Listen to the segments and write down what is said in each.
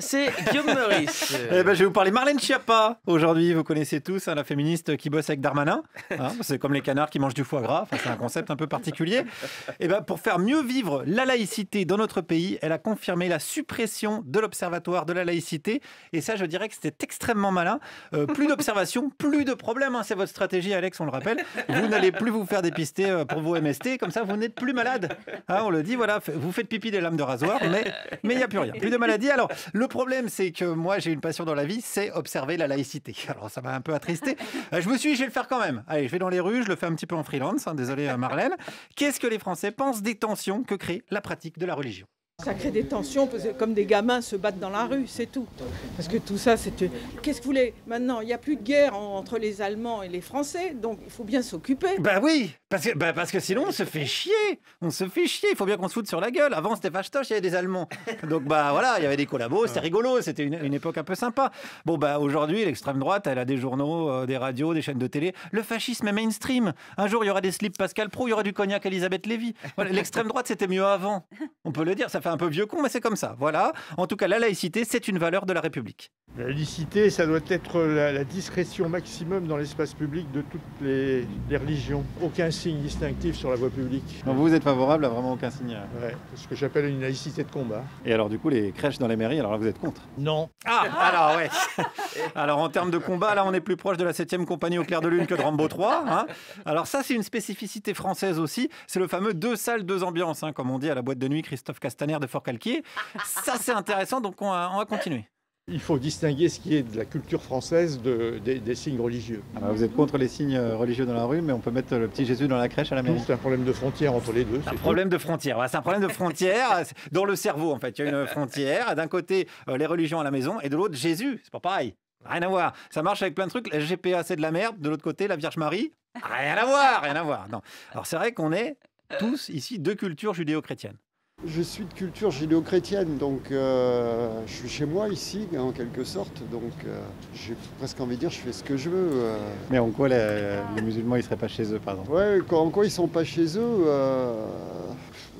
C'est Guillaume Meurice. Je vais vous parler Marlène Schiappa. Aujourd'hui, vous connaissez tous hein, la féministe qui bosse avec Darmanin. Hein, c'est comme les canards qui mangent du foie gras. Enfin, c'est un concept un peu particulier. Et pour faire mieux vivre la laïcité dans notre pays, elle a confirmé la suppression de l'observatoire de la laïcité. Et ça, je dirais que c'était extrêmement malin. Plus d'observation, plus de problèmes. Hein. C'est votre stratégie, Alex, on le rappelle. Vous n'allez plus vous faire dépister pour vos MST. Comme ça, vous n'êtes plus malade. Hein, on le dit, voilà, vous faites pipi des lames de rasoir, mais il n'y a plus rien. Plus de maladie. Alors, le problème, c'est que moi, j'ai une passion dans la vie, c'est observer la laïcité. Alors, ça m'a un peu attristé. Je me suis dit, je vais le faire quand même. Allez, je vais dans les rues, je le fais un petit peu en freelance. Hein, désolé, Marlène. Qu'est-ce que les Français pensent des tensions que crée la pratique de la religion? Ça crée des tensions, parce que comme des gamins se battent dans la rue, c'est tout. Parce que tout ça, c'est... Qu'est-ce que vous voulez? Maintenant, il n'y a plus de guerre entre les Allemands et les Français, donc il faut bien s'occuper. Bah oui, parce que sinon, on se fait chier. On se fait chier, il faut bien qu'on se foute sur la gueule. Avant, c'était Vachtoche, il y avait des Allemands. Donc bah voilà, il y avait des collabos, c'était rigolo, c'était une époque un peu sympa. Bon bah aujourd'hui, l'extrême droite, elle a des journaux, des radios, des chaînes de télé. Le fascisme est mainstream. Un jour, il y aura des slips Pascal Praud, il y aura du cognac Elisabeth Lévy. Voilà, l'extrême droite, c'était mieux avant. On peut le dire, ça fait un peu vieux con, mais c'est comme ça. Voilà. En tout cas, la laïcité, c'est une valeur de la République. La laïcité, ça doit être la discrétion maximum dans l'espace public de toutes les religions. Aucun signe distinctif sur la voie publique. Donc vous êtes favorable à vraiment aucun signe? Oui, ce que j'appelle une laïcité de combat. Et alors du coup, les crèches dans les mairies, alors là, vous êtes contre? Non. Ah, alors ouais. Alors en termes de combat, là, on est plus proche de la 7e compagnie au clair de lune que de Rambo 3. Hein. Alors ça, c'est une spécificité française aussi. C'est le fameux 2 salles, 2 ambiances, hein, comme on dit à la boîte de nuit Christophe Castaner de Fort Calquier. Ça, c'est intéressant, donc on va continuer. Il faut distinguer ce qui est de la culture française des signes religieux. Alors vous êtes contre les signes religieux dans la rue, mais on peut mettre le petit Jésus dans la crèche à la mairie. C'est un problème de frontière entre les deux. Un problème de frontière, c'est un problème de frontière dans le cerveau en fait. Il y a une frontière, d'un côté les religions à la maison et de l'autre Jésus, c'est pas pareil. Rien à voir, ça marche avec plein de trucs, la GPA c'est de la merde, de l'autre côté la Vierge Marie, rien à voir, rien à voir. Non. Alors c'est vrai qu'on est tous ici de culture judéo-chrétienne. Je suis de culture judéo-chrétienne, donc je suis chez moi ici, en quelque sorte, donc j'ai presque envie de dire je fais ce que je veux. Mais en quoi les musulmans, ils seraient pas chez eux, par exemple? Ouais, en quoi ils sont pas chez eux,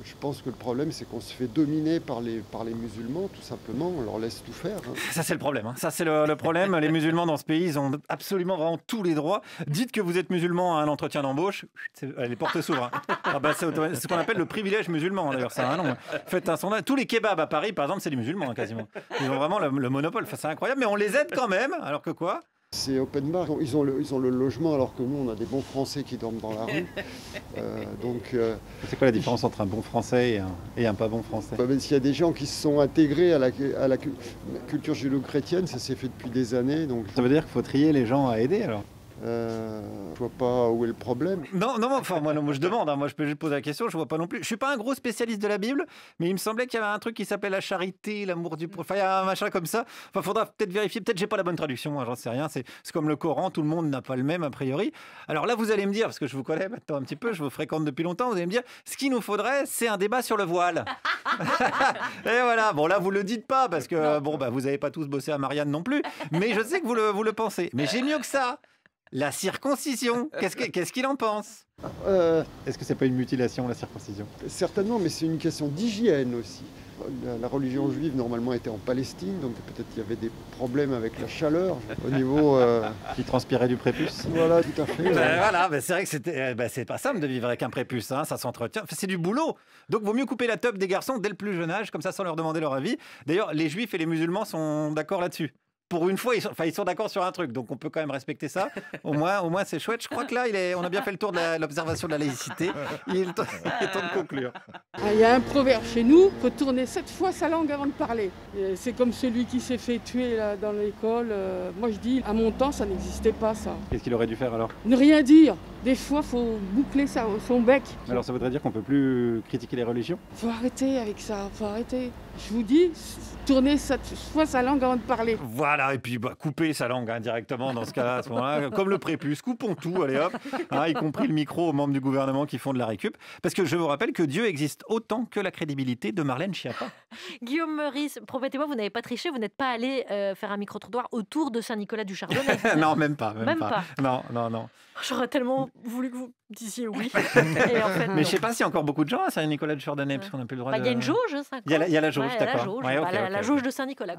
je pense que le problème, c'est qu'on se fait dominer par les musulmans, tout simplement, on leur laisse tout faire. Hein. Ça, c'est le problème, hein. Ça, c'est le problème. Les musulmans dans ce pays, ils ont absolument vraiment tous les droits. Dites que vous êtes musulman à un entretien d'embauche, les portes s'ouvrent. Hein. Ah bah, c'est ce qu'on appelle le privilège musulman, d'ailleurs, ça, hein, non. Faites un sondage. Tous les kebabs à Paris, par exemple, c'est des musulmans, hein, quasiment. Ils ont vraiment le monopole. Enfin, c'est incroyable, mais on les aide quand même, alors que quoi? C'est open bar. Ils ont le logement, alors que nous, on a des bons Français qui dorment dans la rue. C'est quoi la différence entre un bon Français et un pas bon Français? S'il y a des gens qui se sont intégrés à la culture judéo-chrétienne, ça s'est fait depuis des années. Donc... Ça veut dire qu'il faut trier les gens à aider, alors? Je vois pas où est le problème. Non, enfin moi je demande, hein, moi je peux juste poser la question, je vois pas non plus. Je suis pas un gros spécialiste de la Bible, mais il me semblait qu'il y avait un truc qui s'appelle la charité, l'amour du prophète, enfin, un machin comme ça. Enfin, faudra peut-être vérifier, peut-être j'ai pas la bonne traduction, hein, j'en sais rien, c'est comme le Coran, tout le monde n'a pas le même a priori. Alors là vous allez me dire, parce que je vous connais maintenant un petit peu, je vous fréquente depuis longtemps, vous allez me dire, ce qu'il nous faudrait, c'est un débat sur le voile. Et voilà, bon là vous le dites pas parce que bon bah vous avez pas tous bossé à Marianne non plus, mais je sais que vous le pensez. Mais j'ai mieux que ça. La circoncision, qu'est-ce qu'il en pense? Est-ce que c'est pas une mutilation, la circoncision? Certainement, mais c'est une question d'hygiène aussi. La religion juive, normalement, était en Palestine, donc peut-être qu'il y avait des problèmes avec la chaleur au niveau... Qui transpirait du prépuce? Voilà, tout à fait. Voilà, c'est vrai que c'est pas simple de vivre avec un prépuce, hein, ça s'entretient, c'est du boulot. Donc, vaut mieux couper la teub des garçons dès le plus jeune âge, comme ça, sans leur demander leur avis. D'ailleurs, les juifs et les musulmans sont d'accord là-dessus. Pour une fois, ils sont d'accord sur un truc, donc on peut quand même respecter ça. Au moins c'est chouette. Je crois que là, on a bien fait le tour de l'observation de la laïcité. Il est temps de conclure. Il y a un proverbe chez nous, il faut tourner 7 fois sa langue avant de parler. C'est comme celui qui s'est fait tuer là, dans l'école. Moi, je dis, à mon temps, ça n'existait pas, ça. Qu'est-ce qu'il aurait dû faire, alors? Ne rien dire. Des fois, il faut boucler son bec. Alors, ça voudrait dire qu'on ne peut plus critiquer les religions? Faut arrêter avec ça, faut arrêter. Je vous dis, tourner 7 fois sa langue avant de parler. Voilà, et puis couper sa langue indirectement dans ce cas-là, à ce moment-là, comme le prépuce, coupons tout, allez hop, hein, y compris le micro aux membres du gouvernement qui font de la récup. Parce que je vous rappelle que Dieu existe autant que la crédibilité de Marlène Schiappa. Guillaume Meurice, promettez-moi, vous n'avez pas triché, vous n'êtes pas allé faire un micro-trottoir autour de Saint-Nicolas du Chardonnet? Non, même pas. Non. J'aurais tellement voulu que vous disiez oui. Et en fait, mais je sais pas s'il y a encore beaucoup de gens à Saint-Nicolas du Chardonnet, parce qu'on n'a plus le droit de... Il y a une jauge, 50. Il y a la jauge, d'accord. La jauge de Saint-Nicolas.